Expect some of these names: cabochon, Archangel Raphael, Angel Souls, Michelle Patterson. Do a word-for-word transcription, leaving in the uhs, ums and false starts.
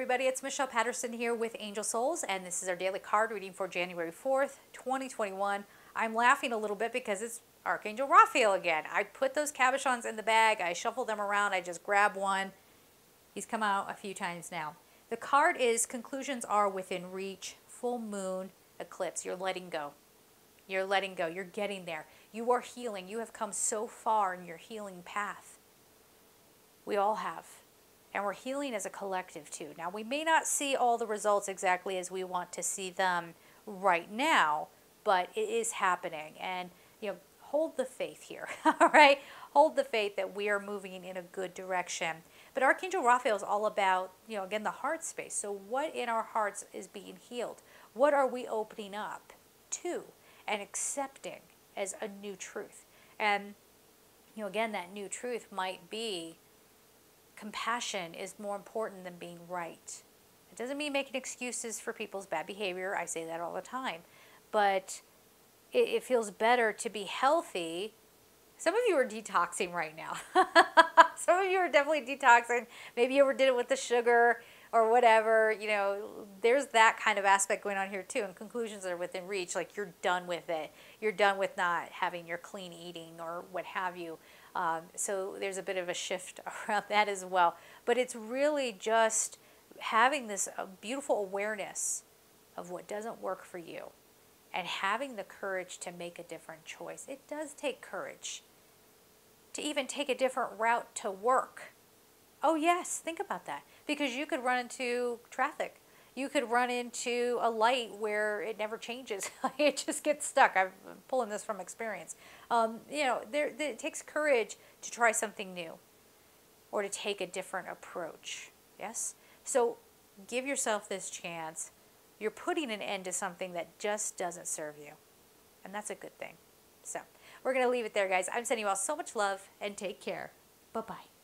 everybody, it's Michelle Patterson here with Angel Souls, and this is our daily card reading for January fourth, twenty twenty-one. I'm laughing a little bit because it's Archangel Raphael again. I put those cabochons in the bag, I shuffle them around, I just grab one. He's come out a few times now. The card is conclusions are within reach, full moon, eclipse. You're letting go. You're letting go. You're getting there. You are healing. You have come so far in your healing path. We all have. And we're healing as a collective too. Now, we may not see all the results exactly as we want to see them right now, but it is happening. And, you know, hold the faith here, all right? Hold the faith that we are moving in a good direction. But Archangel Raphael is all about, you know, again, the heart space. So what in our hearts is being healed? What are we opening up to and accepting as a new truth? And, you know, again, that new truth might be compassion is more important than being right. It doesn't mean making excuses for people's bad behavior. I say that all the time. But it, it feels better to be healthy. Some of you are detoxing right now. Some of you are definitely detoxing. Maybe you overdid it with the sugar or whatever. You know, there's that kind of aspect going on here too. And conclusions are within reach. Like, you're done with it. You're done with not having your clean eating or what have you. Um, so there's a bit of a shift around that as well. But it's really just having this uh, beautiful awareness of what doesn't work for you and having the courage to make a different choice. It does take courage to even take a different route to work. Oh yes, think about that. Because you could run into traffic. You could run into a light where it never changes. It just gets stuck. I'm pulling this from experience. Um, you know, there, there, it takes courage to try something new or to take a different approach. Yes? So give yourself this chance. You're putting an end to something that just doesn't serve you. And that's a good thing. So we're going to leave it there, guys. I'm sending you all so much love and take care. Bye-bye.